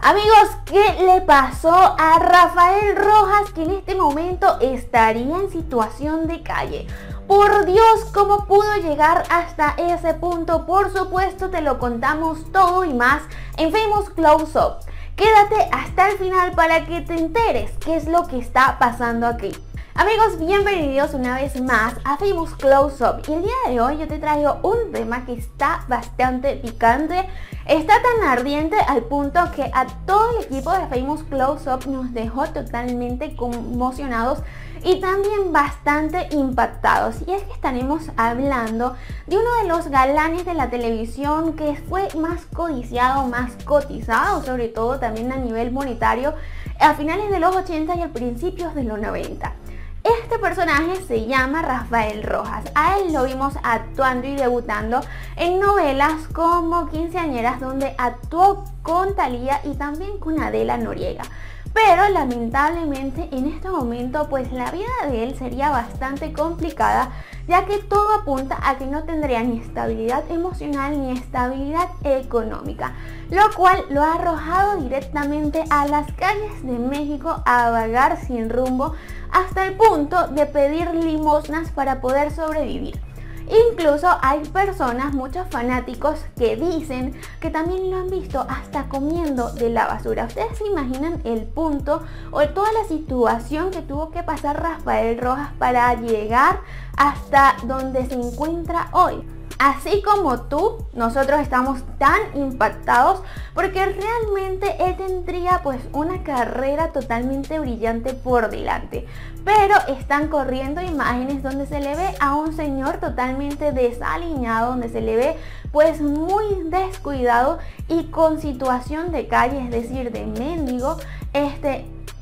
Amigos, ¿qué le pasó a Rafael Rojas, que en este momento estaría en situación de calle? Por Dios, ¿cómo pudo llegar hasta ese punto? Por supuesto, te lo contamos todo y más en Famous Close Up. Quédate hasta el final para que te enteres qué es lo que está pasando aquí. Amigos, bienvenidos una vez más a Famous Close Up, y el día de hoy yo te traigo un tema que está bastante picante. Está tan ardiente al punto que a todo el equipo de Famous Close Up nos dejó totalmente conmocionados y también bastante impactados. Y es que estaremos hablando de uno de los galanes de la televisión que fue más codiciado, más cotizado, sobre todo también a nivel monetario, a finales de los 80 y a principios de los 90. Este personaje se llama Rafael Rojas. A él lo vimos actuando y debutando en novelas como Quinceañeras, donde actuó con Talía y también con Adela Noriega. Pero lamentablemente en este momento pues la vida de él sería bastante complicada, ya que todo apunta a que no tendría ni estabilidad emocional ni estabilidad económica, lo cual lo ha arrojado directamente a las calles de México a vagar sin rumbo, hasta el punto de pedir limosnas para poder sobrevivir. Incluso hay personas, muchos fanáticos, que dicen que también lo han visto hasta comiendo de la basura. Ustedes se imaginan el punto o toda la situación que tuvo que pasar Rafael Rojas para llegar hasta donde se encuentra hoy. Así como tú, nosotros estamos tan impactados porque realmente él tendría pues una carrera totalmente brillante por delante. Pero están corriendo imágenes donde se le ve a un señor totalmente desaliñado, donde se le ve pues muy descuidado y con situación de calle, es decir, de mendigo,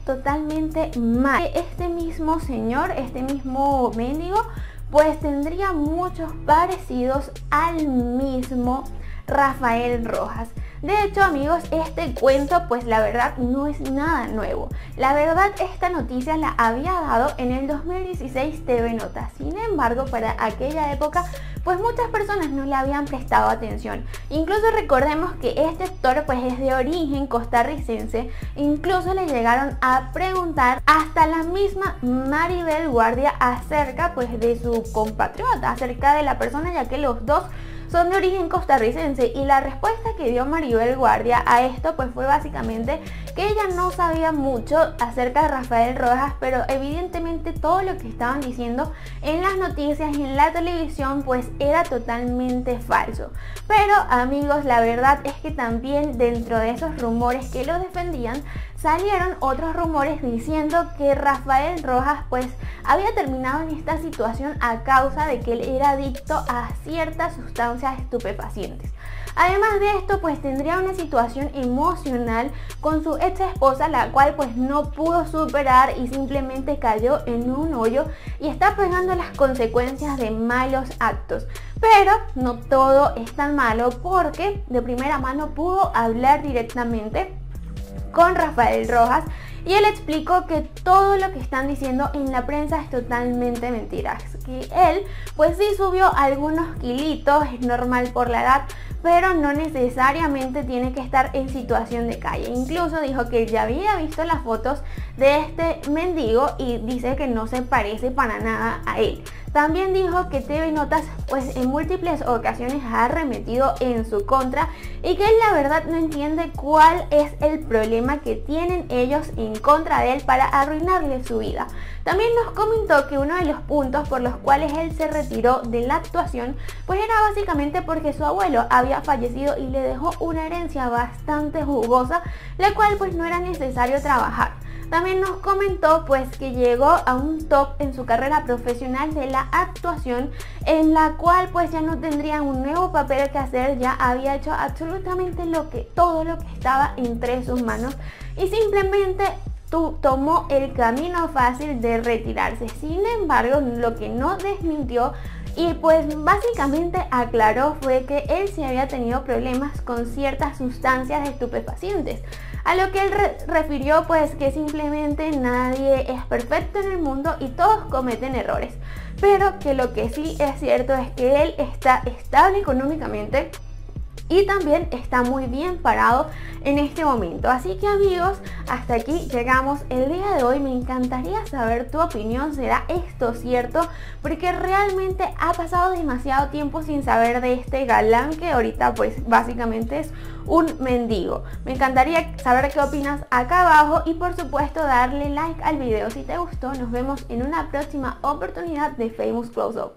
totalmente mal. Este mismo señor, este mismo mendigo, pues tendría muchos parecidos al mismo Rafael Rojas. De hecho, amigos, este cuento pues la verdad no es nada nuevo. La verdad, esta noticia la había dado en el 2016 TV Notas. Sin embargo, para aquella época pues muchas personas no le habían prestado atención. Incluso recordemos que este actor pues es de origen costarricense. Incluso le llegaron a preguntar hasta la misma Maribel Guardia acerca pues de su compatriota, acerca de la persona, ya que los dos son de origen costarricense, y la respuesta que dio Maribel Guardia a esto pues fue básicamente que ella no sabía mucho acerca de Rafael Rojas, pero evidentemente todo lo que estaban diciendo en las noticias y en la televisión pues era totalmente falso. Pero amigos, la verdad es que también dentro de esos rumores que lo defendían salieron otros rumores diciendo que Rafael Rojas pues había terminado en esta situación a causa de que él era adicto a ciertas sustancias estupefacientes. Además de esto pues tendría una situación emocional con su ex esposa, la cual pues no pudo superar y simplemente cayó en un hoyo y está pagando las consecuencias de malos actos. Pero no todo es tan malo, porque de primera mano pudo hablar directamente con Rafael Rojas y él explicó que todo lo que están diciendo en la prensa es totalmente mentira. Que él pues sí subió algunos kilitos, es normal por la edad, pero no necesariamente tiene que estar en situación de calle. Incluso dijo que ya había visto las fotos de este mendigo y dice que no se parece para nada a él. También dijo que TV Notas pues en múltiples ocasiones ha arremetido en su contra y que él la verdad no entiende cuál es el problema que tienen ellos en contra de él para arruinarle su vida. También nos comentó que uno de los puntos por los cuales él se retiró de la actuación pues era básicamente porque su abuelo había fallecido y le dejó una herencia bastante jugosa, la cual pues no era necesario trabajar. También nos comentó pues que llegó a un top en su carrera profesional de la actuación, en la cual pues ya no tendría un nuevo papel que hacer, ya había hecho absolutamente todo lo que estaba entre sus manos y simplemente tomó el camino fácil de retirarse. Sin embargo, lo que no desmintió y pues básicamente aclaró fue que él sí había tenido problemas con ciertas sustancias estupefacientes. A lo que él refirió pues que simplemente nadie es perfecto en el mundo y todos cometen errores. Pero que lo que sí es cierto es que él está estable económicamente y también está muy bien parado en este momento. Así que amigos, hasta aquí llegamos el día de hoy. Me encantaría saber tu opinión. ¿Será esto cierto? Porque realmente ha pasado demasiado tiempo sin saber de este galán que ahorita pues básicamente es un mendigo. Me encantaría saber qué opinas acá abajo y por supuesto darle like al video si te gustó. Nos vemos en una próxima oportunidad de Famous Close Up.